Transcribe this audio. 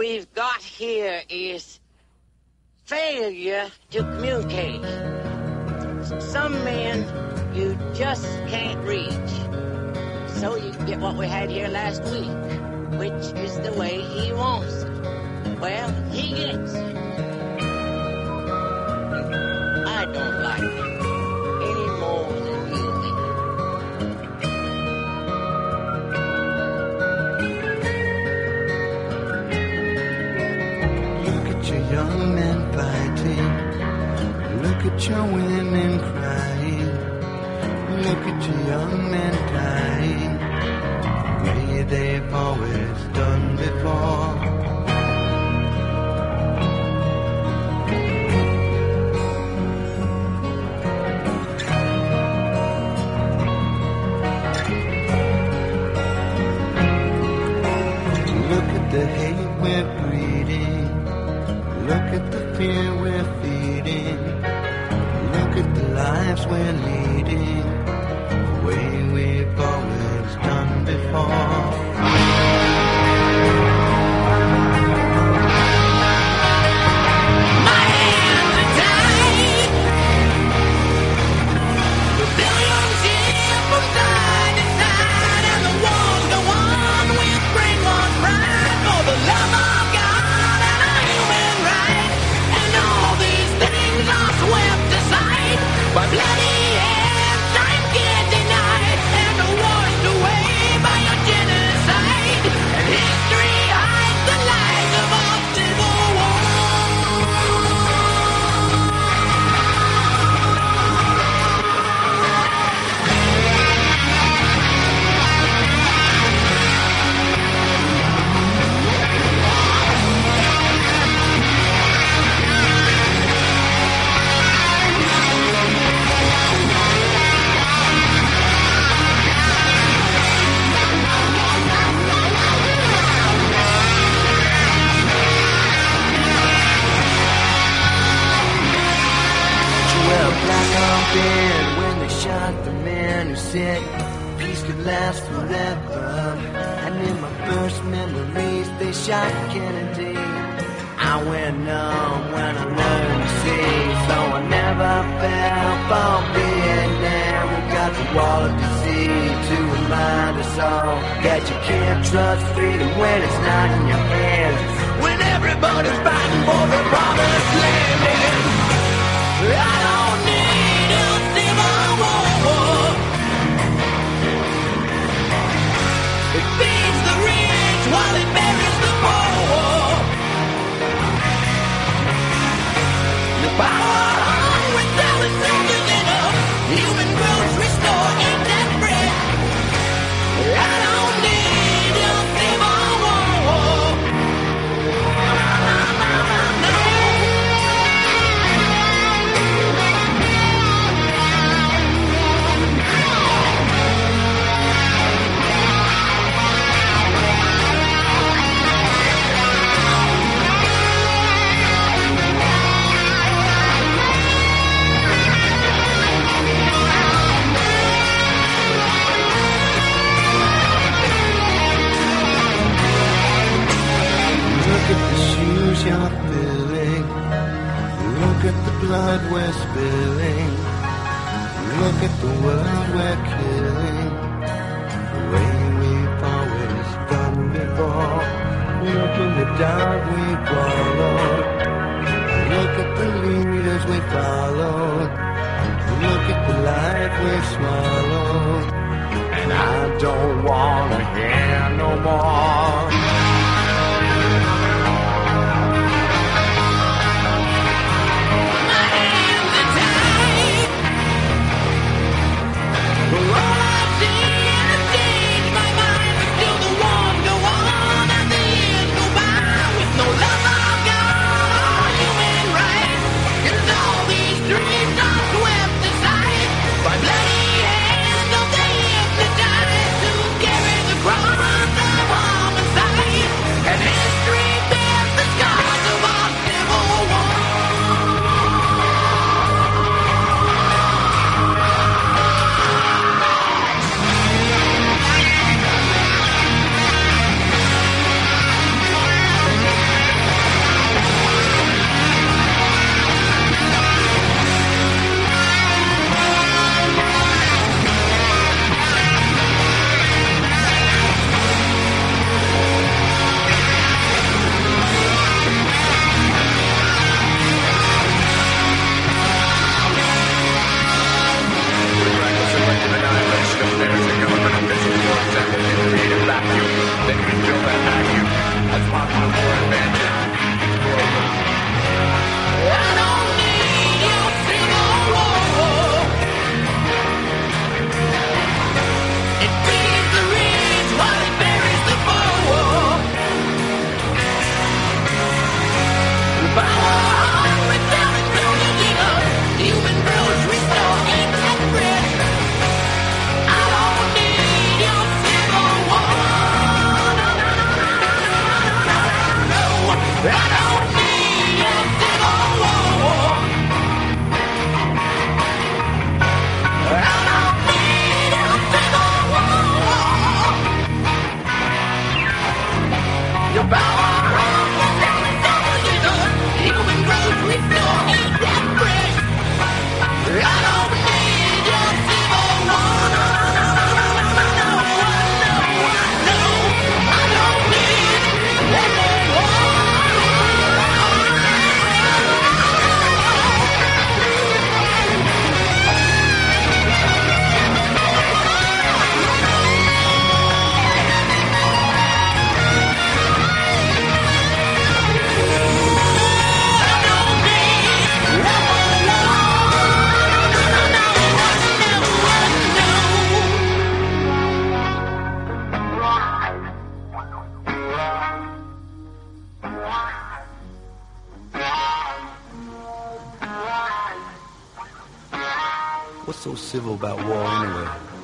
we've got here is failure to communicate. Some men you just can't reach. So you get what we had here last week, which is the way he wants it. Well, he gets it. I don't like it any more than you. Young men fighting, look at your women crying, look at your young men dying, the way they've always done before. Look at the hate we're breeding, look at the fear we're feeding, look at the lives we're leading, the way we've always done before. My hands are tied, rebellions here from side to side, and the wars go on with brainwash pride for the love of swept aside by bloody hands, time can't deny, and are washed away by a genocide. And history hides the lies of a civil war. When they shot the man who said peace could last forever, and in my first memories they shot Kennedy. I went numb when I learned to see, so I never fell for Vietnam. We got the wall of disease to remind us all that you can't trust freedom when it's not in your hands, when everybody's fighting for the promised land. I don't need it feeds the rich while it buries the poor. The power on with our soldiers in a human grocery store ain't that bread. I don't need a civil war. You're filling, look at the blood we're spilling, look at the world we're killing, the way we've always done before. Look in the dark we followed, look at the leaders we followed, look at the life we've swallowed, and I don't wanna hear no more. Bloody hands, don't they have to die to carry the cross of war? What's so civil about war anyway?